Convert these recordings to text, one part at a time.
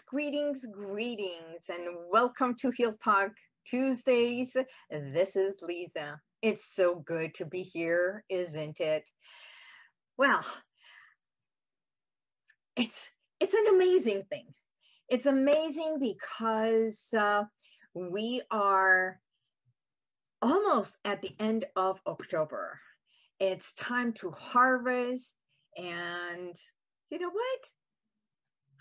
Greetings, and welcome to Heal Talk Tuesdays. This is Liza. It's so good to be here, isn't it? Well, it's an amazing thing. It's amazing because we are almost at the end of October. It's time to harvest, and you know what?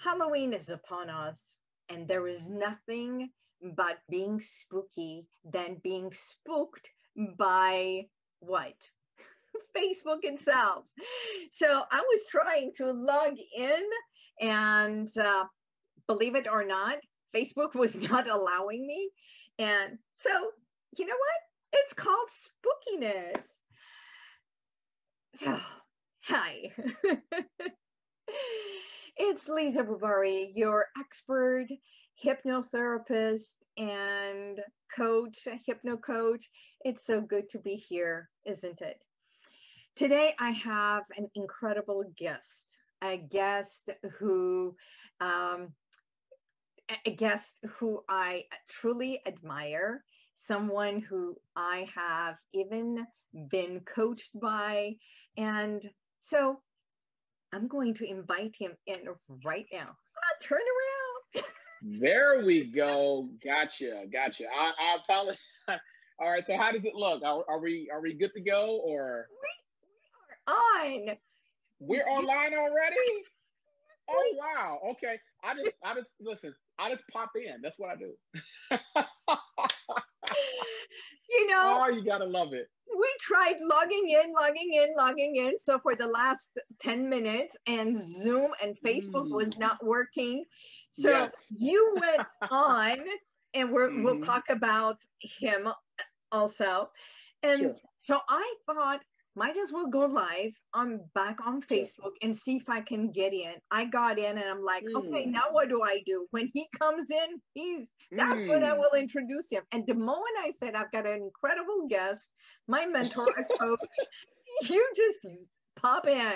Halloween is upon us, and there is nothing but being spooky than being spooked by what? Facebook itself. So I was trying to log in, and believe it or not, Facebook was not allowing me. And so, you know what? It's called spookiness. So, hi. It's Liza Boubari, your expert hypnotherapist and coach, hypno-coach. It's so good to be here, isn't it? Today, I have an incredible guest, a guest who I truly admire, someone who I have even been coached by, and so I'm going to invite him in right now. Ah, turn around. There we go. Gotcha. I apologize. All right. So how does it look? Are we good to go, or? We are on. We're online already? Oh, wow. Okay. I just listen. I just pop in. That's what I do. You know. Oh, you gotta love it. We tried logging in. So for the last 10 minutes, and Zoom and Facebook was not working. So you went on, and we'll talk about him also. And so I thought, might as well go live. I'm back on Facebook and see if I can get in. I got in, and I'm like, okay, now what do I do? When he comes in, that's when I will introduce him. And the moment I said, I've got an incredible guest, my mentor, a coach, you just pop in.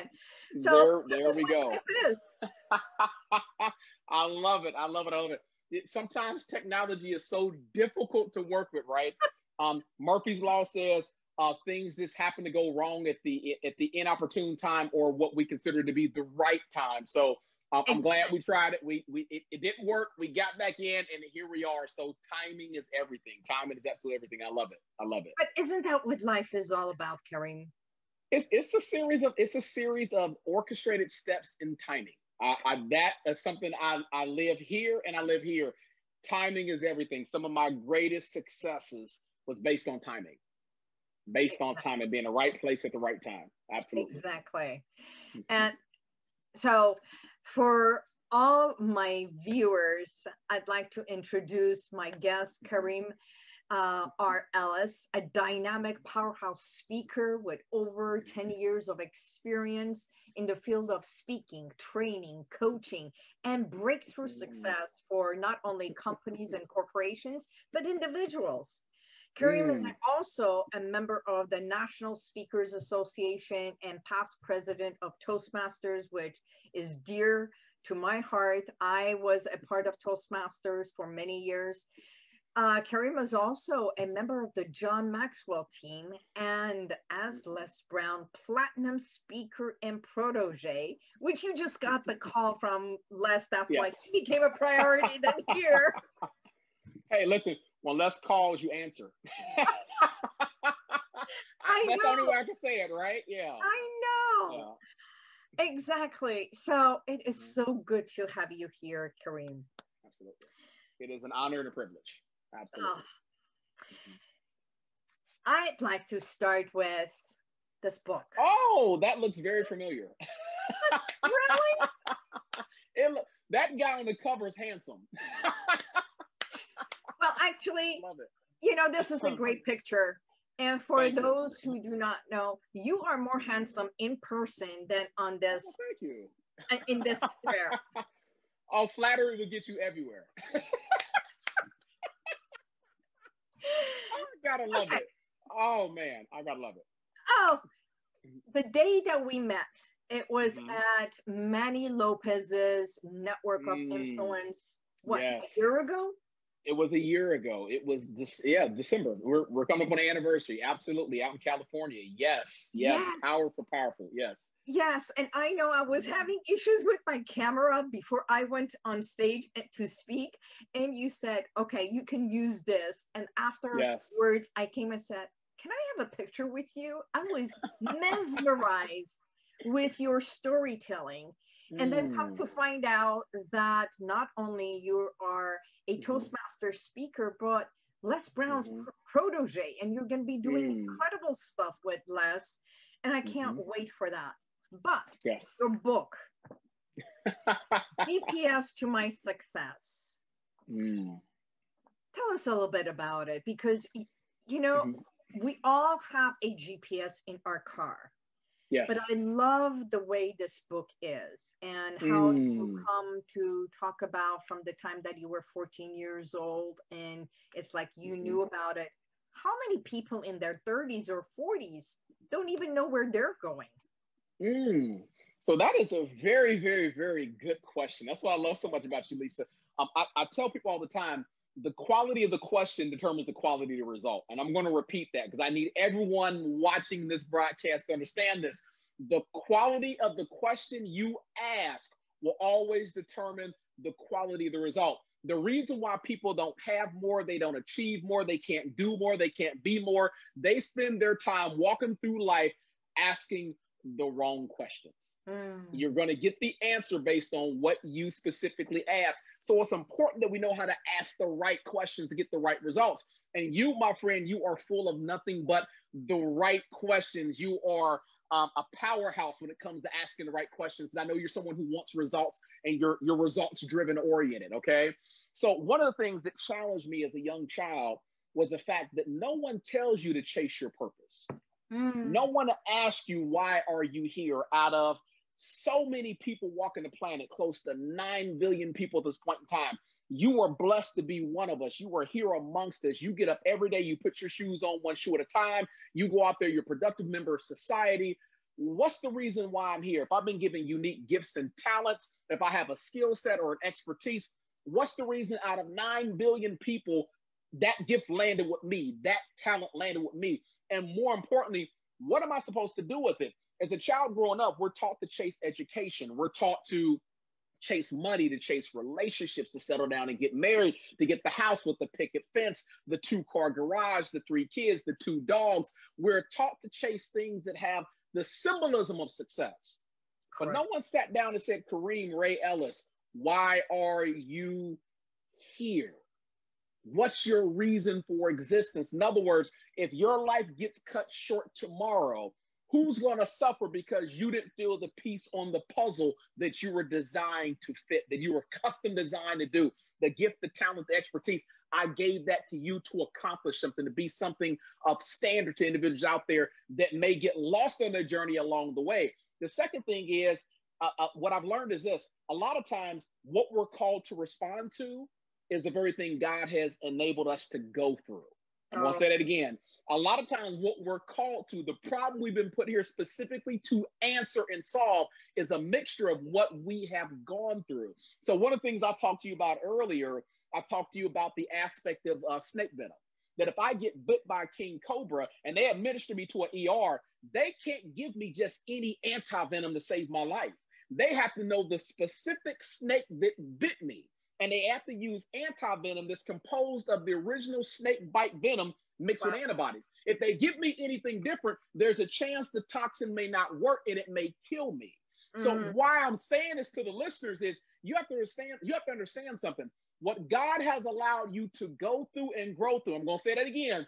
So there we go. I love it. I love it. Sometimes technology is so difficult to work with, right? Murphy's Law says, things just happen to go wrong at the inopportune time, or what we consider to be the right time. So I'm glad we tried it. It didn't work. We got back in, and here we are. So timing is everything. Timing is absolutely everything. I love it. But isn't that what life is all about, Kareem? It's a series of orchestrated steps in timing. That is something I live here, and I live here. Timing is everything. Some of my greatest successes was based on timing. Based on time and being in the right place at the right time. Absolutely. Exactly. And so for all my viewers, I'd like to introduce my guest, Kareem R. Ellis, a dynamic powerhouse speaker with over 10 years of experience in the field of speaking, training, coaching, and breakthrough success for not only companies and corporations, but individuals. Kareem is also a member of the National Speakers Association and past president of Toastmasters, which is dear to my heart. I was a part of Toastmasters for many years. Kareem is also a member of the John Maxwell team, and as Les Brown, platinum speaker and protege, which you just got the call from Les. That's why she became a priority then here. Hey, listen. When Les calls, you answer. That's the only way I can say it, right? Yeah. I know. Yeah. Exactly. So it is so good to have you here, Kareem. Absolutely. It is an honor and a privilege. Absolutely. I'd like to start with this book. Oh, that looks very familiar. Really? That guy on the cover is handsome. Actually, you know, this is a great picture. And for those who do not know, you are more handsome in person than on this. Oh, thank you. In this square. Oh, flattery will get you everywhere. I gotta love it. Oh man, I gotta love it. Oh, the day that we met, It was at Manny Lopez's Network of Influence, a year ago? It was a year ago. It was December. We're coming up on an anniversary. Absolutely. Out in California. Yes. Powerful. Yes. And I know I was having issues with my camera before I went on stage to speak. And you said, okay, you can use this. And afterwards, I came and said, can I have a picture with you? I was mesmerized with your storytelling. And then come to find out that not only you are a Toastmaster speaker, but Les Brown's protege, and you're going to be doing incredible stuff with Les. And I can't wait for that. But your book, GPS to My Success. Tell us a little bit about it, because, you know, we all have a GPS in our car. Yes. But I love the way this book is and how you come to talk about from the time that you were 14 years old, and it's like you knew about it. How many people in their 30s or 40s don't even know where they're going? So that is a very, very, very good question. That's what I love so much about you, Lisa. I tell people all the time, the quality of the question determines the quality of the result. And I'm going to repeat that because I need everyone watching this broadcast to understand this. The quality of the question you ask will always determine the quality of the result. The reason why people don't have more, they don't achieve more, they can't do more, they can't be more, they spend their time walking through life asking the wrong questions. You're going to get the answer based on what you specifically ask. So it's important that we know how to ask the right questions to get the right results. And you, my friend, you are full of nothing but the right questions. You are a powerhouse when it comes to asking the right questions. And I know you're someone who wants results and you're results driven oriented. Okay. So one of the things that challenged me as a young child was the fact that no one tells you to chase your purpose. No one to ask you, why are you here? Out of so many people walking the planet, close to 9 billion people at this point in time, you are blessed to be one of us. You are here amongst us. You get up every day, you put your shoes on one shoe at a time. You go out there, you're a productive member of society. What's the reason why I'm here? If I've been given unique gifts and talents, if I have a skill set or an expertise, what's the reason out of 9 billion people, that gift landed with me, that talent landed with me? And more importantly, what am I supposed to do with it? As a child growing up, we're taught to chase education. We're taught to chase money, to chase relationships, to settle down and get married, to get the house with the picket fence, the 2-car garage, the 3 kids, the 2 dogs. We're taught to chase things that have the symbolism of success. Correct. But no one sat down and said, Kareem Ray Ellis, why are you here? What's your reason for existence? In other words, if your life gets cut short tomorrow, who's going to suffer because you didn't feel the piece on the puzzle that you were designed to fit, that you were custom designed to do? The gift, the talent, the expertise, I gave that to you to accomplish something, to be something of standard to individuals out there that may get lost on their journey along the way. The second thing is, what I've learned is this. A lot of times what we're called to respond to is the very thing God has enabled us to go through. And I'll say that again. A lot of times what we're called to, the problem we've been put here specifically to answer and solve, is a mixture of what we have gone through. So one of the things I talked to you about earlier, I talked to you about the aspect of snake venom, that if I get bit by King Cobra and they administer me to an ER, they can't give me just any anti-venom to save my life. They have to know the specific snake that bit me. And they have to use anti-venom that's composed of the original snake bite venom mixed with antibodies. If they give me anything different, there's a chance the toxin may not work and it may kill me. So why I'm saying this to the listeners is you have to understand something. What God has allowed you to go through and grow through, I'm going to say that again,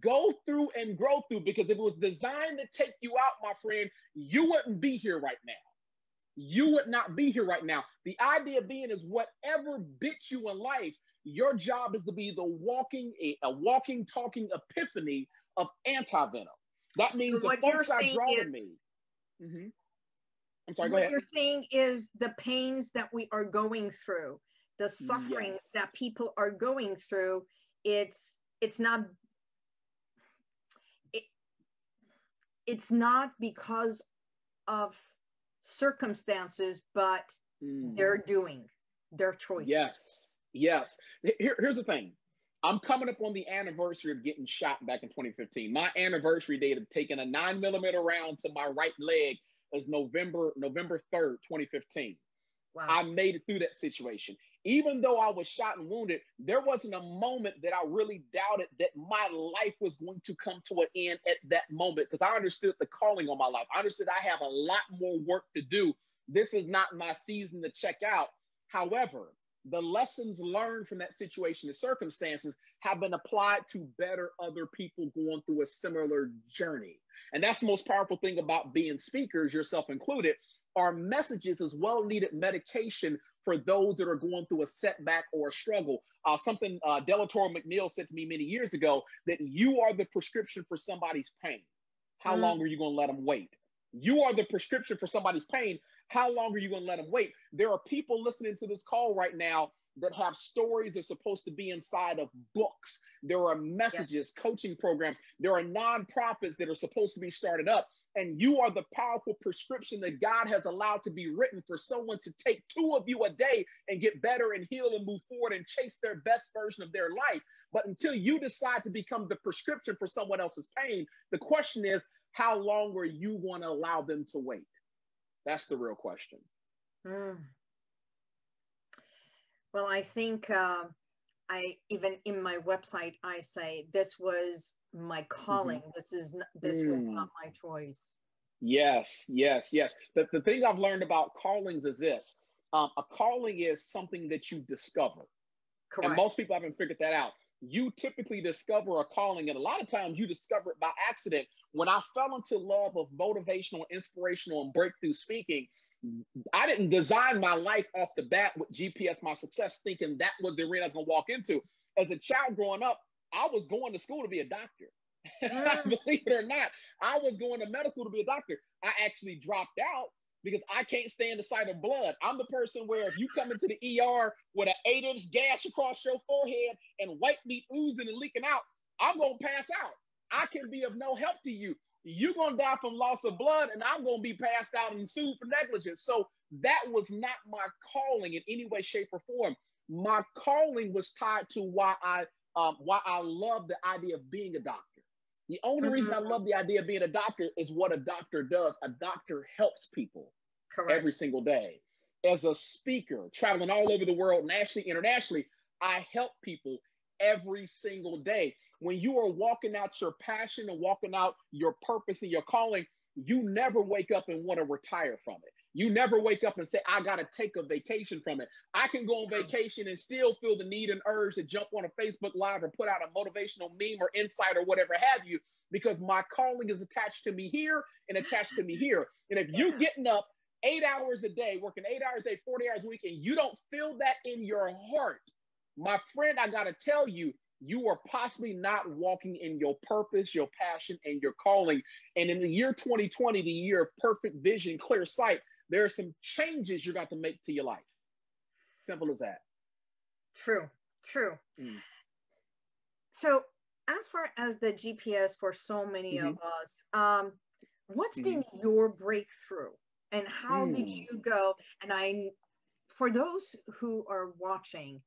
go through and grow through, because if it was designed to take you out, my friend, you wouldn't be here right now. You would not be here right now. The idea being is whatever bit you in life, your job is to be the walking, talking epiphany of anti-venom. That means so the folks are drawn to me. I'm sorry, go ahead. What you're saying is the pains that we are going through, the suffering that people are going through, it's not because of circumstances, but they're doing their choices. Yes, yes. Here's the thing. I'm coming up on the anniversary of getting shot back in 2015. My anniversary date of taking a 9mm round to my right leg is November 3rd, 2015. Wow. I made it through that situation. Even though I was shot and wounded, there wasn't a moment that I really doubted that my life was going to come to an end at that moment, because I understood the calling on my life. I understood I have a lot more work to do. This is not my season to check out. However, the lessons learned from that situation and circumstances have been applied to better other people going through a similar journey. And that's the most powerful thing about being speakers, yourself included. Our messages is well-needed medication for those that are going through a setback or a struggle. Something Delatorre McNeil said to me many years ago, that you are the prescription for somebody's pain. How long are you going to let them wait? You are the prescription for somebody's pain. How long are you going to let them wait? There are people listening to this call right now that have stories that are supposed to be inside of books. There are messages, coaching programs. There are nonprofits that are supposed to be started up. And you are the powerful prescription that God has allowed to be written for someone to take 2 of you a day and get better and heal and move forward and chase their best version of their life. But until you decide to become the prescription for someone else's pain, the question is, how long are you going to allow them to wait? That's the real question. Well, I think I even in my website, I say this was my calling. This was not my choice. Yes, yes, yes. The thing I've learned about callings is this. A calling is something that you discover. Correct. And most people haven't figured that out. You typically discover a calling, and a lot of times you discover it by accident. When I fell into love of motivational, inspirational, and breakthrough speaking, I didn't design my life off the bat with GPS, my success, thinking that was the arena I was going to walk into. As a child growing up, I was going to school to be a doctor. Believe it or not, I was going to medical school to be a doctor. I actually dropped out because I can't stand the sight of blood. I'm the person where if you come into the ER with an 8-inch gash across your forehead and white meat oozing and leaking out, I'm going to pass out. I can be of no help to you. You're going to die from loss of blood, and I'm going to be passed out and sued for negligence. So that was not my calling in any way, shape, or form. My calling was tied to why I love the idea of being a doctor. The only reason I love the idea of being a doctor is what a doctor does. A doctor helps people every single day. As a speaker, traveling all over the world, nationally, internationally, I help people every single day. When you are walking out your passion and walking out your purpose and your calling, you never wake up and want to retire from it. You never wake up and say, I got to take a vacation from it. I can go on vacation and still feel the need and urge to jump on a Facebook Live or put out a motivational meme or insight or whatever have you, because my calling is attached to me here and attached to me here. And if you're getting up 8 hours a day, working 8 hours a day, 40 hours a week, and you don't feel that in your heart, my friend, I got to tell you, you are possibly not walking in your purpose, your passion, and your calling. And in the year 2020, the year of perfect vision, clear sight, there are some changes you got to make to your life. Simple as that. True, true. So as far as the GPS for so many of us, what's been your breakthrough, and how did you go? And for those who are watching,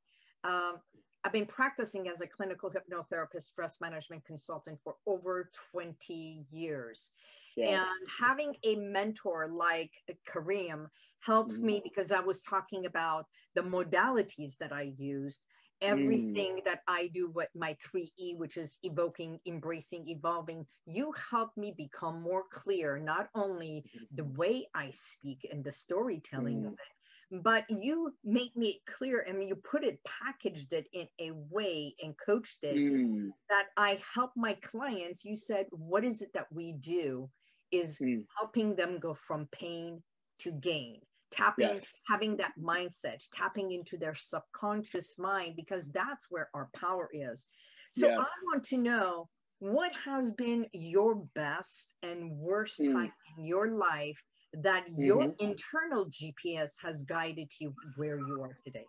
I've been practicing as a clinical hypnotherapist, stress management consultant for over 20 years. Yes. And having a mentor like Kareem helped me, because I was talking about the modalities that I used, everything that I do with my 3E, which is evoking, embracing, evolving. You helped me become more clear, not only the way I speak and the storytelling of it, but you make me clear, and you put it, packaged it in a way and coached it that I help my clients. You said, what is it that we do is helping them go from pain to gain, tapping, having that mindset, tapping into their subconscious mind, because that's where our power is. So I want to know, what has been your best and worst time in your life that your internal GPS has guided you where you are today?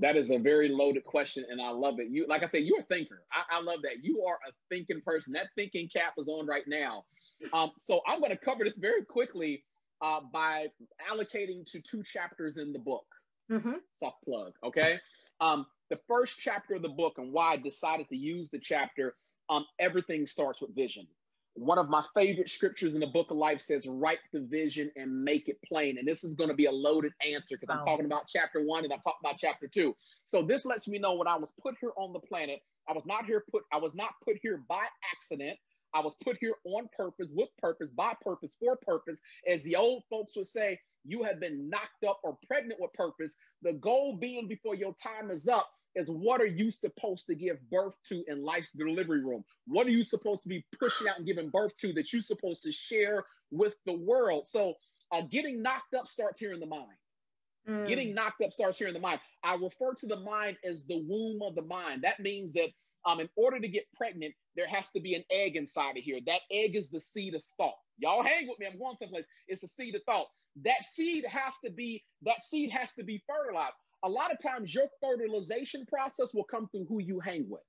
That is a very loaded question, and I love it. You, like I said, you're a thinker. I love that. You are a thinking person. That thinking cap is on right now. So I'm going to cover this very quickly by allocating to 2 chapters in the book. Mm-hmm. Soft plug, okay? The first chapter of the book and why I decided to use the chapter, everything starts with vision. One of my favorite scriptures in the book of life says, write the vision and make it plain. And this is going to be a loaded answer because I'm talking about chapter 1 and I'm talking about chapter 2. So this lets me know when I was put here on the planet, I was not put here by accident. I was put here on purpose, with purpose, by purpose, for purpose. As the old folks would say, you have been knocked up or pregnant with purpose. The goal being before your time is up is what are you supposed to give birth to in life's delivery room? What are you supposed to be pushing out and giving birth to that you're supposed to share with the world? So getting knocked up starts here in the mind. Mm. Getting knocked up starts here in the mind. I refer to the mind as the womb of the mind. That means that in order to get pregnant, there has to be an egg inside of here. That egg is the seed of thought. Y'all hang with me. I'm going someplace. It's a seed of thought. That seed has to be fertilized. A lot of times your fertilization process will come through who you hang with.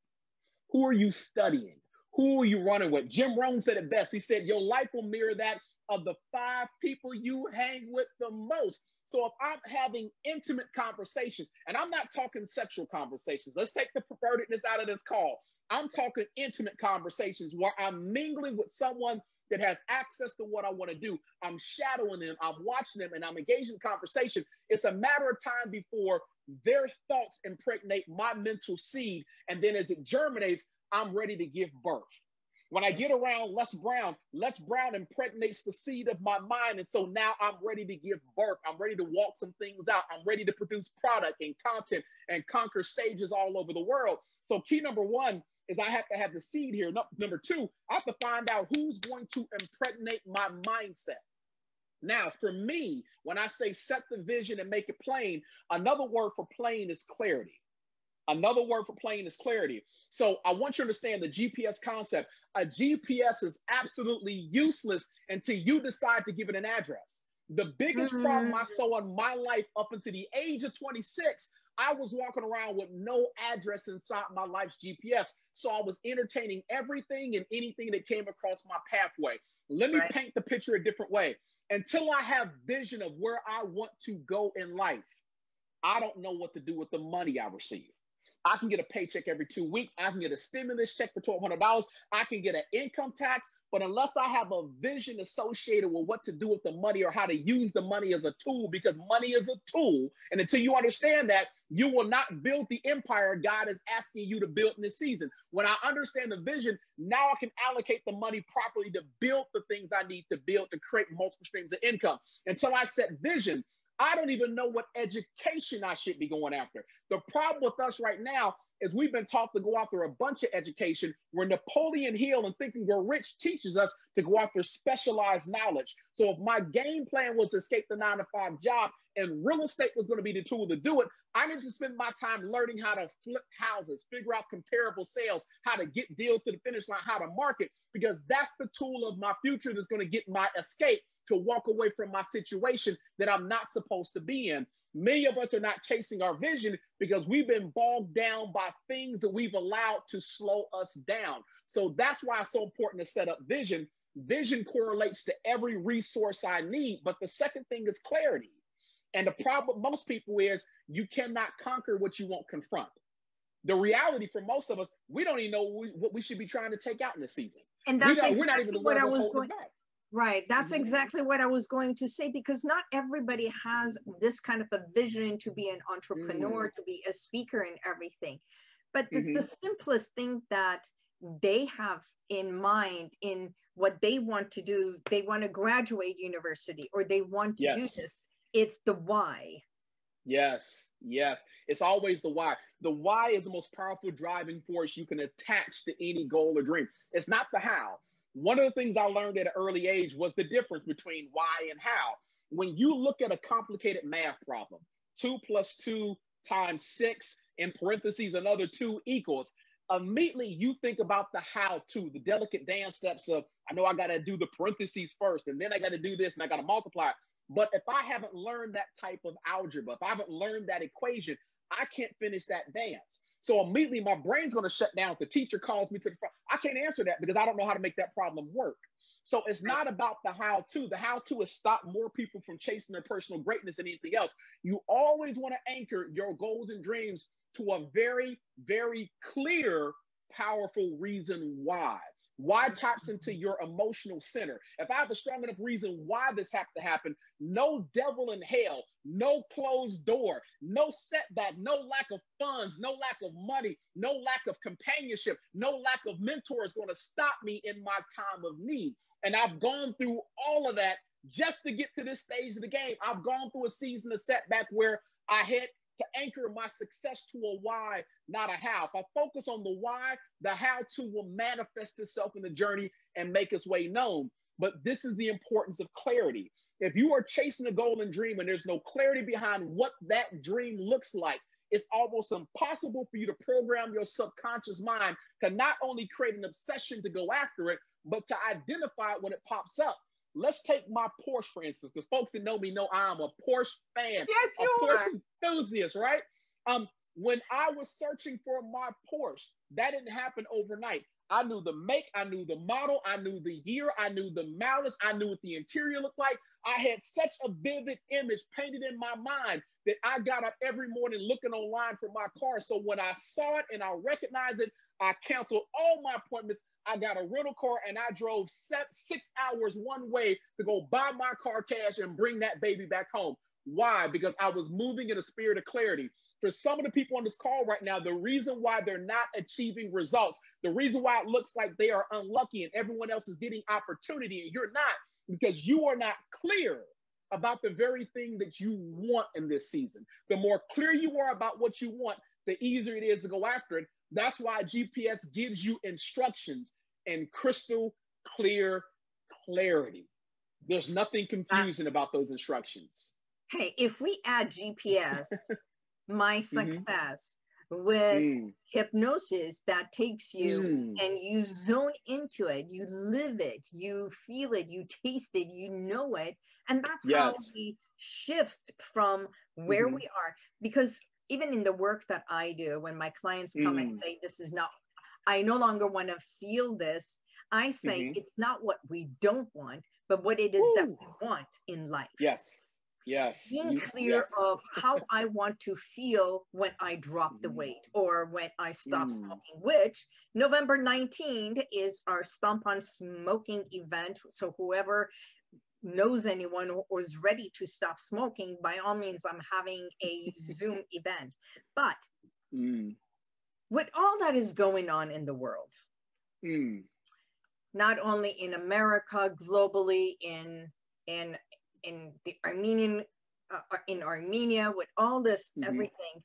Who are you studying? Who are you running with? Jim Rohn said it best. He said, your life will mirror that of the 5 people you hang with the most. So if I'm having intimate conversations, and I'm not talking sexual conversations, let's take the pervertedness out of this call. I'm talking intimate conversations where I'm mingling with someone that has access to what I want to do. I'm shadowing them, I'm watching them, and I'm engaged in conversation. It's a matter of time before their thoughts impregnate my mental seed. And then as it germinates, I'm ready to give birth. When I get around Les Brown impregnates the seed of my mind. And so now I'm ready to give birth. I'm ready to walk some things out. I'm ready to produce product and content and conquer stages all over the world. So key number 1 is I have to have the seed here. Number 2, I have to find out who's going to impregnate my mindset. Now, for me, when I say set the vision and make it plain, another word for plain is clarity. Another word for plain is clarity. So I want you to understand the GPS concept. A GPS is absolutely useless until you decide to give it an address. The biggest problem I saw in my life up until the age of 26, I was walking around with no address inside my life's GPS. So I was entertaining everything and anything that came across my pathway. Let me paint the picture a different way. Until I have vision of where I want to go in life, I don't know what to do with the money I receive. I can get a paycheck every 2 weeks. I can get a stimulus check for $1,200. I can get an income tax. But unless I have a vision associated with what to do with the money or how to use the money as a tool, because money is a tool. And until you understand that, you will not build the empire God is asking you to build in this season. When I understand the vision, now I can allocate the money properly to build the things I need to build to create multiple streams of income. Until I set vision, I don't even know what education I should be going after. The problem with us right now is we've been taught to go after a bunch of education where Napoleon Hill and Think and Grow Rich teaches us to go after specialized knowledge. So if my game plan was to escape the 9-to-5 job and real estate was going to be the tool to do it, I need to spend my time learning how to flip houses, figure out comparable sales, how to get deals to the finish line, how to market, because that's the tool of my future that's going to get my escape to walk away from my situation that I'm not supposed to be in. Many of us are not chasing our vision because we've been bogged down by things that we've allowed to slow us down. So that's why it's so important to set up vision. Vision correlates to every resource I need, but the second thing is clarity. And the problem with most people is you cannot conquer what you won't confront. The reality for most of us, we don't even know what we should be trying to take out in this season. And that's we're not even the one that's holding us back. Right. That's exactly what I was going to say, because not everybody has this kind of a vision to be an entrepreneur, to be a speaker and everything. But the simplest thing that they have in mind in what they want to do, they want to graduate university or they want to do this. It's the why. Yes. Yes. It's always the why. The why is the most powerful driving force you can attach to any goal or dream. It's not the how. One of the things I learned at an early age was the difference between why and how. When you look at a complicated math problem, 2 + 2 × 6 in parentheses, another 2 equals, immediately you think about the how to, the delicate dance steps of, I know I got to do the parentheses first, and then I got to do this, and I got to multiply. But if I haven't learned that type of algebra, if I haven't learned that equation, I can't finish that dance. So immediately my brain's going to shut down. If the teacher calls me to the front, I can't answer that because I don't know how to make that problem work. So it's not about the how-to. The how-to is stop more people from chasing their personal greatness than anything else. You always want to anchor your goals and dreams to a very, very clear, powerful reason why. Why taps into your emotional center. If I have a strong enough reason why this has to happen, no devil in hell, no closed door, no setback, no lack of funds, no lack of money, no lack of companionship, no lack of mentor is going to stop me in my time of need. And I've gone through all of that just to get to this stage of the game. I've gone through a season of setback where I had to anchor my success to a why, not a how. If I focus on the why, the how to will manifest itself in the journey and make its way known. But this is the importance of clarity. If you are chasing a goal and dream and there's no clarity behind what that dream looks like, it's almost impossible for you to program your subconscious mind to not only create an obsession to go after it, but to identify it when it pops up. Let's take my Porsche, for instance. The folks that know me know I'm a Porsche fan. Yes, you are. A Porsche enthusiast, right? When I was searching for my Porsche, that didn't happen overnight. I knew the make, I knew the model, I knew the year, I knew the mileage, I knew what the interior looked like. I had such a vivid image painted in my mind that I got up every morning looking online for my car. So when I saw it and I recognized it, I canceled all my appointments. I got a rental car and I drove 6 hours one way to go buy my car cash and bring that baby back home. Why? Because I was moving in a spirit of clarity. For some of the people on this call right now, the reason why they're not achieving results, the reason why it looks like they are unlucky and everyone else is getting opportunity and you're not, because you are not clear about the very thing that you want in this season. The more clear you are about what you want, the easier it is to go after it. That's why GPS gives you instructions and crystal clear clarity. There's nothing confusing about those instructions. Hey, if we add GPS, my success with hypnosis that takes you and you zone into it, you live it, you feel it, you taste it, you know it. And that's how we shift from where we are. Because even in the work that I do, when my clients come and say, this is not, I no longer want to feel this. I say, it's not what we don't want, but what it is that we want in life. Yes. Yes. Being clear of how I want to feel when I drop the weight or when I stop smoking, which November 19th is our Stomp on Smoking event. So whoever knows anyone or is ready to stop smoking, by all means, I'm having a Zoom event. But with all that is going on in the world, not only in America, globally, in the Armenian, in Armenia, with all this, everything.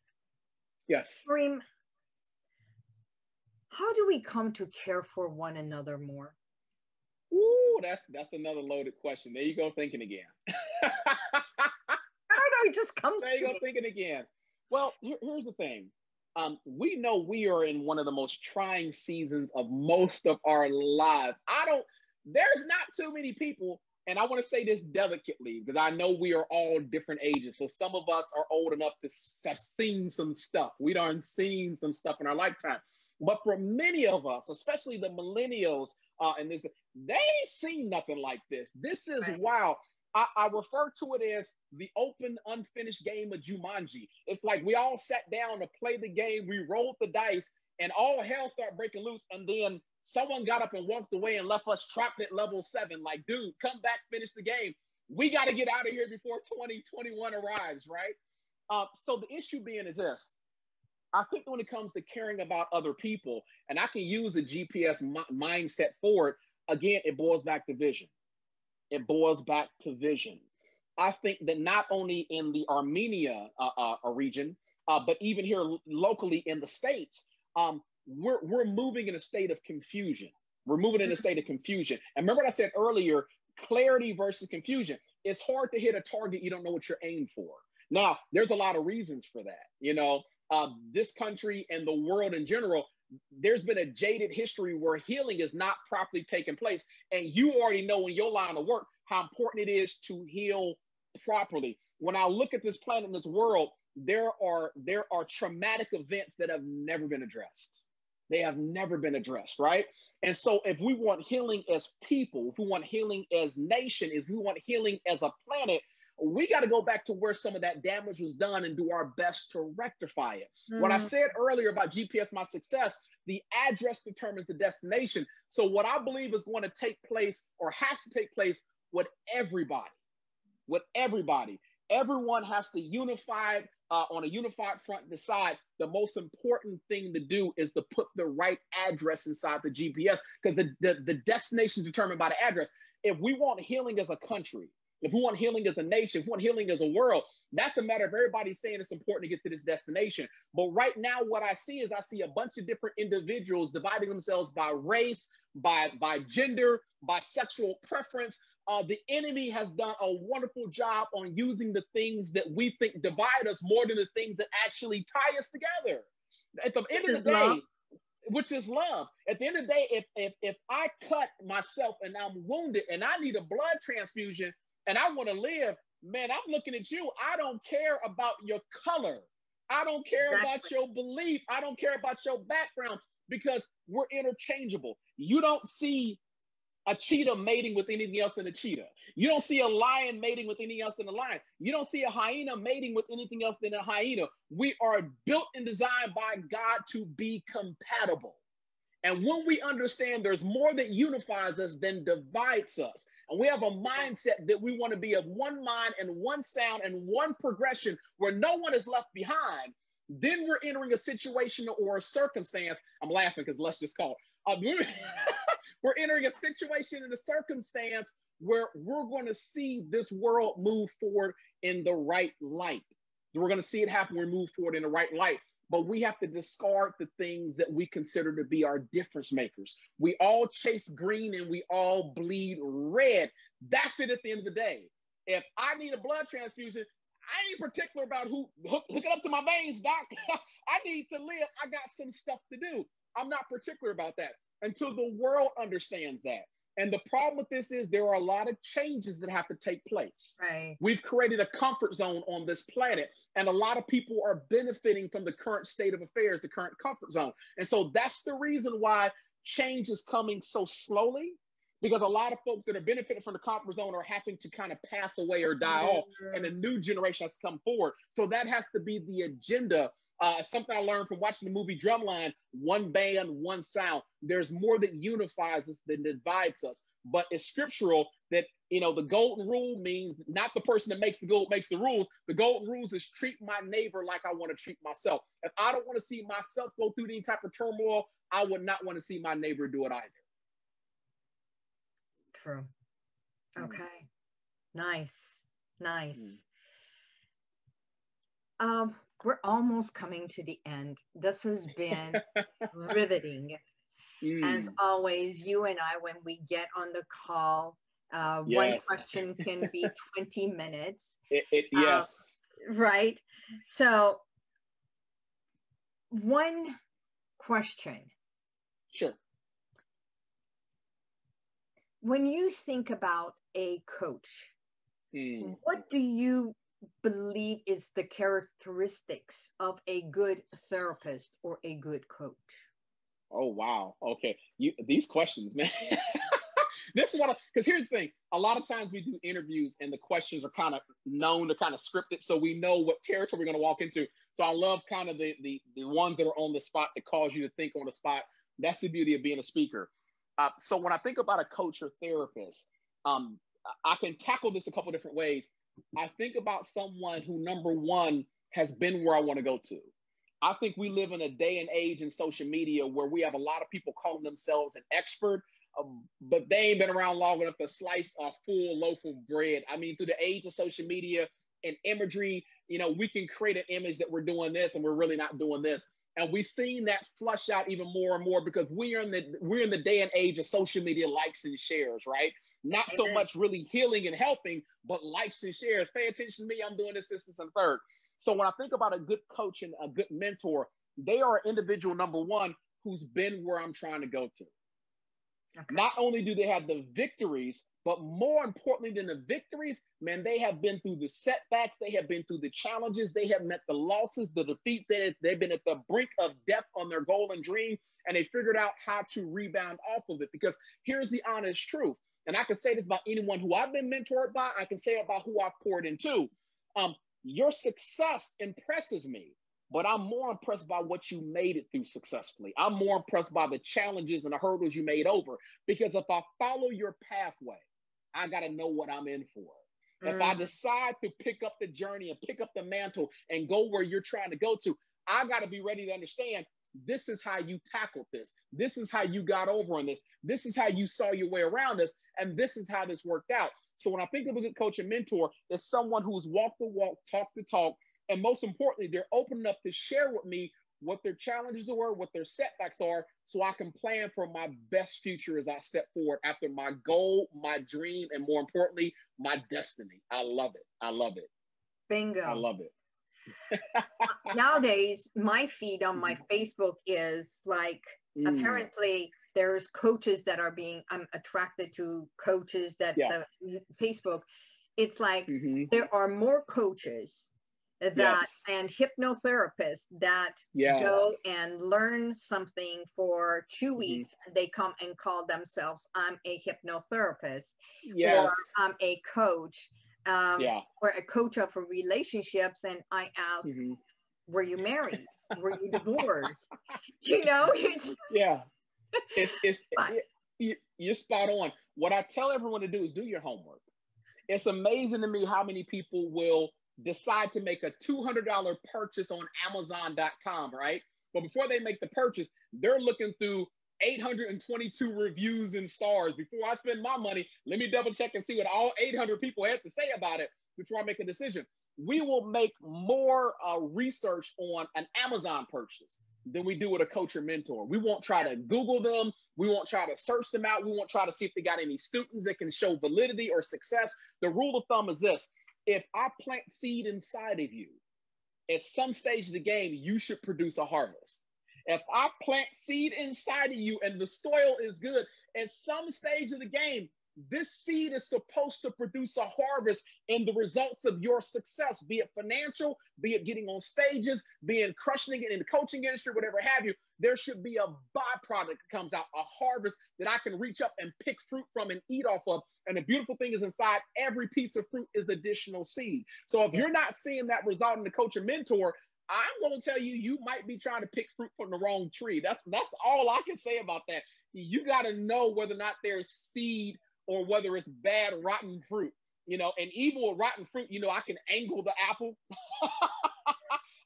Yes. Kareem, how do we come to care for one another more? Ooh, that's another loaded question. There you go thinking again. There you go thinking again. Well, here's the thing. We know we are in one of the most trying seasons of most of our lives. There's not too many people, and I want to say this delicately because I know we are all different ages. So some of us are old enough to have seen some stuff. We done seen some stuff in our lifetime. But for many of us, especially the millennials, and this, they ain't seen nothing like this. This is wow. I refer to it as the open, unfinished game of Jumanji. It's like we all sat down to play the game. We rolled the dice, and all hell started breaking loose. And then someone got up and walked away and left us trapped at level 7. Like, dude, come back, finish the game. We got to get out of here before 2021 arrives, right? So the issue being is this. I think when it comes to caring about other people, and I can use a GPS mindset for it, again, it boils back to vision. It boils back to vision. I think that not only in the Armenia region, but even here locally in the States, we're moving in a state of confusion. We're moving in a state of confusion. And remember what I said earlier, clarity versus confusion. It's hard to hit a target you don't know what you're aimed for. Now, there's a lot of reasons for that, you know. This country and the world in general, there's been a jaded history where healing is not properly taking place. And you already know in your line of work how important it is to heal properly. When I look at this planet and this world, there are traumatic events that have never been addressed. They have never been addressed, right? And so if we want healing as people, if we want healing as nation, if we want healing as a planet, we got to go back to where some of that damage was done and do our best to rectify it. Mm-hmm. What I said earlier about GPS My Success, the address determines the destination. So what I believe is going to take place or has to take place with everybody, everyone has to unify on a unified front, decide the most important thing to do is to put the right address inside the GPS, because the destination is determined by the address. If we want healing as a country, if we want healing as a nation, if we want healing as a world, that's a matter of everybody saying it's important to get to this destination. But right now, what I see is I see a bunch of different individuals dividing themselves by race, by gender, by sexual preference. The enemy has done a wonderful job on using the things that we think divide us more than the things that actually tie us together. At the end of the day, which is love. At the end of the day, if I cut myself and I'm wounded and I need a blood transfusion, and I want to live, man, I'm looking at you. I don't care about your color. I don't care about your belief. I don't care about your background, because we're interchangeable. You don't see a cheetah mating with anything else than a cheetah. You don't see a lion mating with anything else than a lion. You don't see a hyena mating with anything else than a hyena. We are built and designed by God to be compatible. And when we understand there's more that unifies us than divides us, and we have a mindset that we want to be of one mind and one sound and one progression where no one is left behind, then we're entering a situation or a circumstance. I'm laughing because let's just call it. We're entering a situation and a circumstance where we're going to see this world move forward in the right light. We're going to see it happen. We move forward in the right light. But we have to discard the things that we consider to be our difference makers. We all chase green and we all bleed red. That's it at the end of the day. If I need a blood transfusion, I ain't particular about who, hook it up to my veins, doc. I need to live. I got some stuff to do. I'm not particular about that until the world understands that. And the problem with this is there are a lot of changes that have to take place. Right. We've created a comfort zone on this planet, and a lot of people are benefiting from the current state of affairs, the current comfort zone. And so that's the reason why change is coming so slowly, because a lot of folks that are benefiting from the comfort zone are having to kind of pass away or die off, and a new generation has to come forward. So that has to be the agenda. Something I learned from watching the movie Drumline, one band, one sound. There's more that unifies us than divides us. But it's scriptural that, you know, the golden rule means not the person that makes the gold makes the rules. The golden rules is treat my neighbor like I want to treat myself. If I don't want to see myself go through any type of turmoil, I would not want to see my neighbor do it either. True. Okay. Nice. Nice. We're almost coming to the end. This has been riveting. As always, you and I, when we get on the call, one question can be 20 minutes. Right? So one question. Sure. When you think about a coach, what do you believe is the characteristics of a good therapist or a good coach? Oh, wow. Okay. These questions, man. This is what, because here's the thing. A lot of times we do interviews and the questions are kind of known, they're kind of scripted. So we know what territory we're going to walk into. So I love kind of the ones that are on the spot that cause you to think on the spot. That's the beauty of being a speaker. So when I think about a coach or therapist, I can tackle this a couple different ways. I think about someone who, number one, has been where I want to go to. I think we live in a day and age in social media where we have a lot of people calling themselves an expert, but they ain't been around long enough to slice a full loaf of bread. I mean, through the age of social media and imagery, you know, we can create an image that we're doing this and we're really not doing this. And we've seen that flush out even more and more because we're in the day and age of social media likes and shares, right? Not so much really healing and helping, but likes and shares. Pay attention to me. I'm doing this, and third. So when I think about a good coach and a good mentor, they are an individual, number one, who's been where I'm trying to go to. Okay. Not only do they have the victories, but more importantly than the victories, man, they have been through the setbacks. They have been through the challenges. They have met the losses, the defeat. They've been at the brink of death on their goal and dream, and they figured out how to rebound off of it. Because here's the honest truth, and I can say this about anyone who I've been mentored by. I can say it about who I've poured into. Your success impresses me, but I'm more impressed by what you made it through successfully. I'm more impressed by the challenges and the hurdles you made over. Because if I follow your pathway, I got to know what I'm in for. If I decide to pick up the journey and pick up the mantle and go where you're trying to go to, I got to be ready to understand this is how you tackled this. This is how you got over on this. This is how you saw your way around this. And this is how this worked out. So when I think of a good coach and mentor, it's someone who's walked the walk, talked the talk, and most importantly, they're open enough to share with me what their challenges are, what their setbacks are, so I can plan for my best future as I step forward after my goal, my dream, and more importantly, my destiny. I love it. I love it. Bingo. I love it. Nowadays, my feed on my Facebook is like, apparently there's coaches that are being, I'm attracted to coaches that the Facebook, it's like there are more coaches that and hypnotherapists that go and learn something for 2 weeks. They come and call themselves, I'm a hypnotherapist or I'm a coach or a coach of relationships. And I ask, were you married? Were you divorced? You know? It's, you're spot on. What I tell everyone to do is do your homework. It's amazing to me how many people will decide to make a $200 purchase on Amazon.com, right? But before they make the purchase, they're looking through 822 reviews and stars. Before I spend my money, let me double check and see what all 800 people have to say about it before I make a decision. We will make more research on an Amazon purchase than we do with a coach or mentor. We won't try to Google them. We won't try to search them out. We won't try to see if they got any students that can show validity or success. The rule of thumb is this. If I plant seed inside of you, at some stage of the game, you should produce a harvest. If I plant seed inside of you and the soil is good, at some stage of the game, this seed is supposed to produce a harvest in the results of your success, be it financial, be it getting on stages, be it crushing it in the coaching industry, whatever have you. There should be a byproduct that comes out, a harvest that I can reach up and pick fruit from and eat off of. And the beautiful thing is inside every piece of fruit is additional seed. So if you're not seeing that result in the coach or mentor, I'm going to tell you, you might be trying to pick fruit from the wrong tree. That's all I can say about that. You got to know whether or not there's seed or whether it's bad, rotten fruit, you know, and even with rotten fruit, you know, I can angle the apple.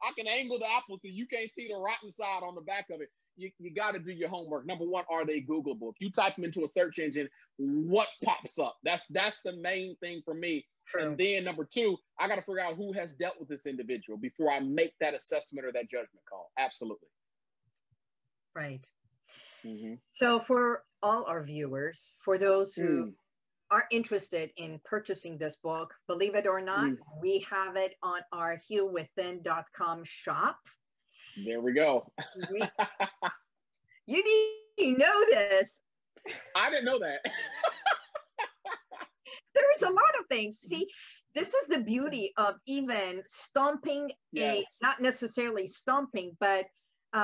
I can angle the apple so you can't see the rotten side on the back of it. You got to do your homework. Number one, are they Googleable? If you type them into a search engine, what pops up? That's the main thing for me. True. And then number two, I got to figure out who has dealt with this individual before I make that assessment or that judgment call. Absolutely. Right. So for all our viewers, for those who are interested in purchasing this book, believe it or not, we have it on our healwithin.com shop. There we go. You need to know this. I didn't know that. There's a lot of things. See, this is the beauty of even stomping, not necessarily stomping, but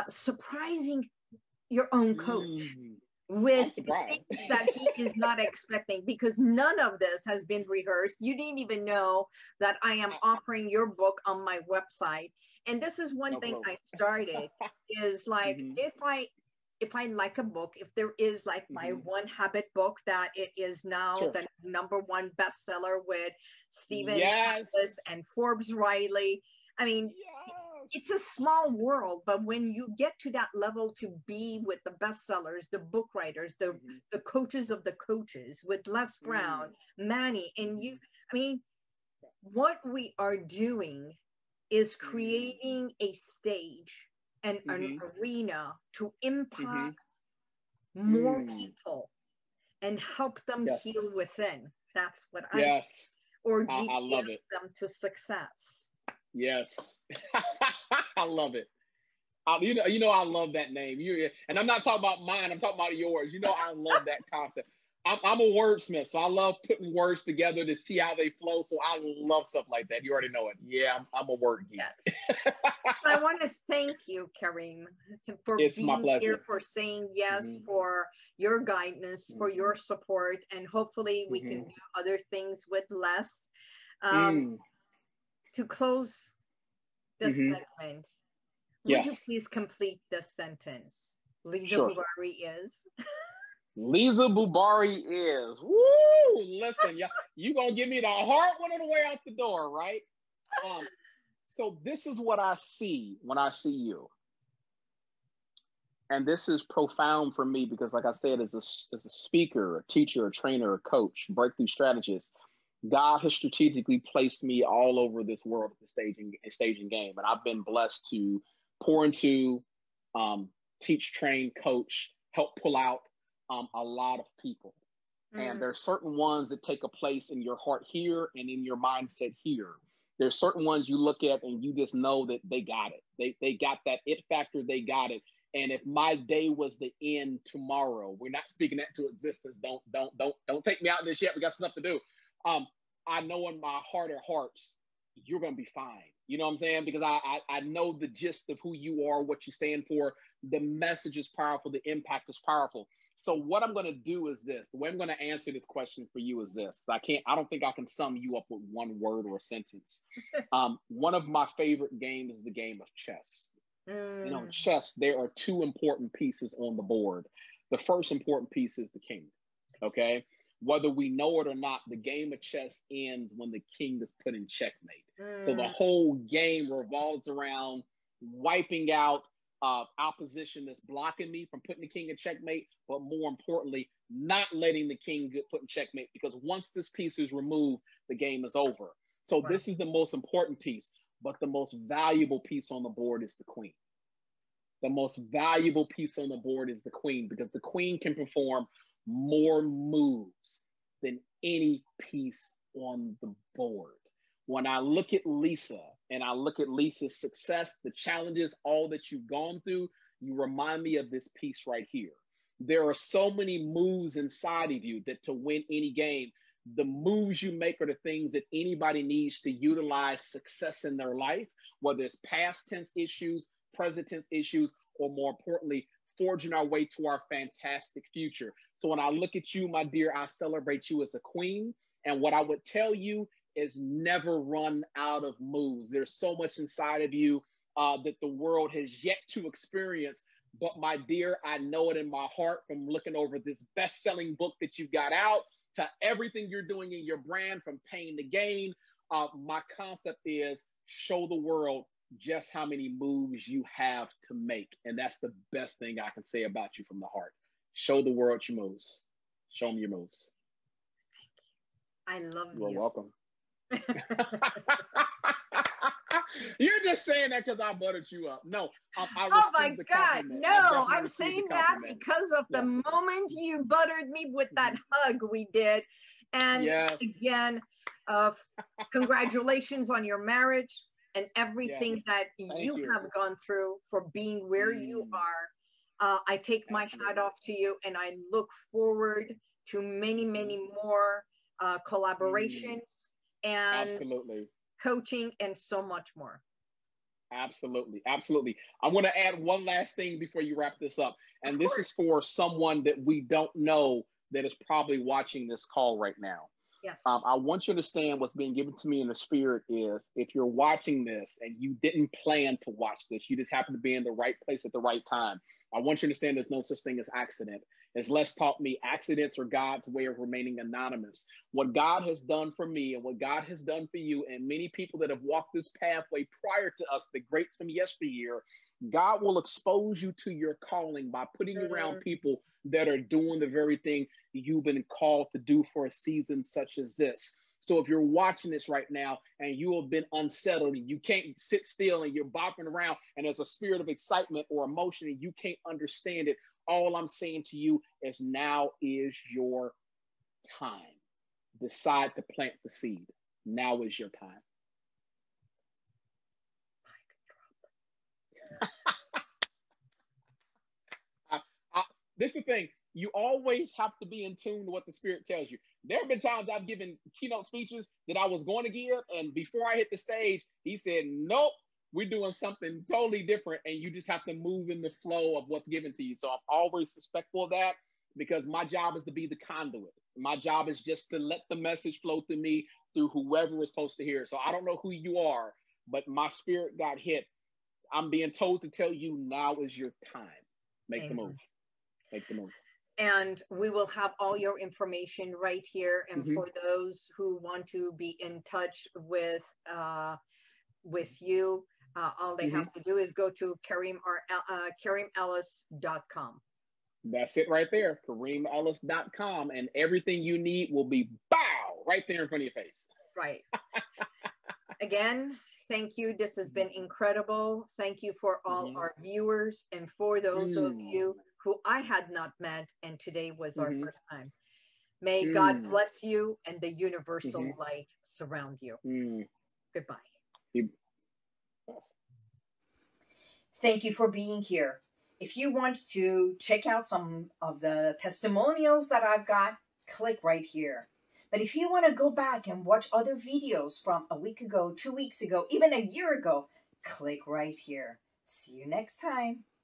surprising your own coach with things that he is not expecting, because none of this has been rehearsed. You didn't even know that I am offering your book on my website. And this is one thing I started is like, if I like a book, if there is like my 1 Habit book that it is now the #1 bestseller with Stephen Atlas and Forbes Riley. I mean, it's a small world, but when you get to that level to be with the bestsellers, the book writers, the coaches of the coaches with Les Brown, Manny, and you, I mean, what we are doing is creating a stage and an arena to impact more people and help them heal within. That's what I or GPS them to success. Yes. I love it. I love that name. And I'm not talking about mine. I'm talking about yours. I love that concept. I'm a wordsmith, so I love putting words together to see how they flow. So I love stuff like that. You already know it. Yeah, I'm a word geek. Yes. I want to thank you, Kareem, for being here, for saying yes, mm-hmm. for your guidance, mm-hmm. for your support, and hopefully we mm-hmm. can do other things with less. To close this mm-hmm. segment, yes. would you please complete this sentence? Liza Boubari is. Liza Boubari is. Woo! Listen, you gonna give me the hard one on the way out the door, right? So this is what I see when I see you, and this is profound for me because, like I said, as a speaker, a teacher, a trainer, a coach, breakthrough strategist, God has strategically placed me all over this world at the staging game, and I've been blessed to pour into, teach, train, coach, help pull out. A lot of people. Mm. And there are certain ones that take a place in your heart here and in your mindset here. There's certain ones you look at and you just know that they got it. They got that it factor, they got it. And if my day was the end tomorrow, we're not speaking that to existence. Don't take me out of this yet. We got stuff to do. I know in my heart of hearts, you're gonna be fine. You know what I'm saying? Because I know the gist of who you are, what you stand for. The message is powerful, the impact is powerful. So what I'm going to do is this. The way I'm going to answer this question for you is this. I don't think I can sum you up with one word or a sentence. One of my favorite games is the game of chess. Mm. And on chess, there are two important pieces on the board. The first important piece is the king, okay? Whether we know it or not, the game of chess ends when the king is put in checkmate. Mm. So the whole game revolves around wiping out opposition that's blocking me from putting the king in checkmate, but more importantly, not letting the king get put in checkmate, because once this piece is removed, the game is over. So right. This is the most important piece, but the most valuable piece on the board is the queen. The most valuable piece on the board is the queen, because the queen can perform more moves than any piece on the board. When I look at Lisa and I look at Lisa's success, the challenges, all that you've gone through, you remind me of this piece right here. There are so many moves inside of you that to win any game, the moves you make are the things that anybody needs to utilize success in their life, whether it's past tense issues, present tense issues, or more importantly, forging our way to our fantastic future. So when I look at you, my dear, I celebrate you as a queen. And what I would tell you is never run out of moves. There's so much inside of you that the world has yet to experience. But my dear, I know it in my heart, from looking over this best-selling book that you've got out to everything you're doing in your brand, from pain to gain. My concept is show the world just how many moves you have to make. And that's the best thing I can say about you from the heart. Show the world your moves. Show them your moves. Thank you. I love you. You're welcome. You're just saying that because I buttered you up. No, oh my God, no, I'm saying that because of the moment you buttered me with that hug we did. And again, congratulations on your marriage and everything that you have gone through, for being where you are. I take my hat off to you, and I look forward to many, many more collaborations. And absolutely, coaching and so much more. Absolutely, absolutely. I want to add one last thing before you wrap this up. And this is for someone that we don't know that is probably watching this call right now. Yes. I want you to understand what's being given to me in the spirit is, if you're watching this and you didn't plan to watch this, you just happen to be in the right place at the right time. I want you to understand there's no such thing as accident. As Les taught me, accidents are God's way of remaining anonymous. What God has done for me and what God has done for you, and many people that have walked this pathway prior to us, the greats from yesteryear, God will expose you to your calling by putting you around people that are doing the very thing you've been called to do for a season such as this. So if you're watching this right now and you have been unsettled and you can't sit still and you're bopping around and there's a spirit of excitement or emotion and you can't understand it, all I'm saying to you is now is your time. Decide to plant the seed. Now is your time. This is the thing. You always have to be in tune to what the Spirit tells you. There have been times I've given keynote speeches that I was going to give, and before I hit the stage, he said, nope, we're doing something totally different, and you just have to move in the flow of what's given to you. So I'm always suspectful of that, because my job is to be the conduit. My job is just to let the message flow through me, through whoever is supposed to hear. So I don't know who you are, but my spirit got hit. I'm being told to tell you, now is your time. Make the move. Make the move. And we will have all your information right here. And for those who want to be in touch with you, all they have to do is go to KareemEllis.com. That's it right there, KareemEllis.com. And everything you need will be, bow, right there in front of your face. Right. Again, thank you. This has been incredible. Thank you for all our viewers, and for those of you who I had not met, and today was our first time. May God bless you, and the universal light surround you. Goodbye. Thank you for being here. If you want to check out some of the testimonials that I've got, click right here. But if you want to go back and watch other videos from a week ago, 2 weeks ago, even a year ago, click right here. See you next time.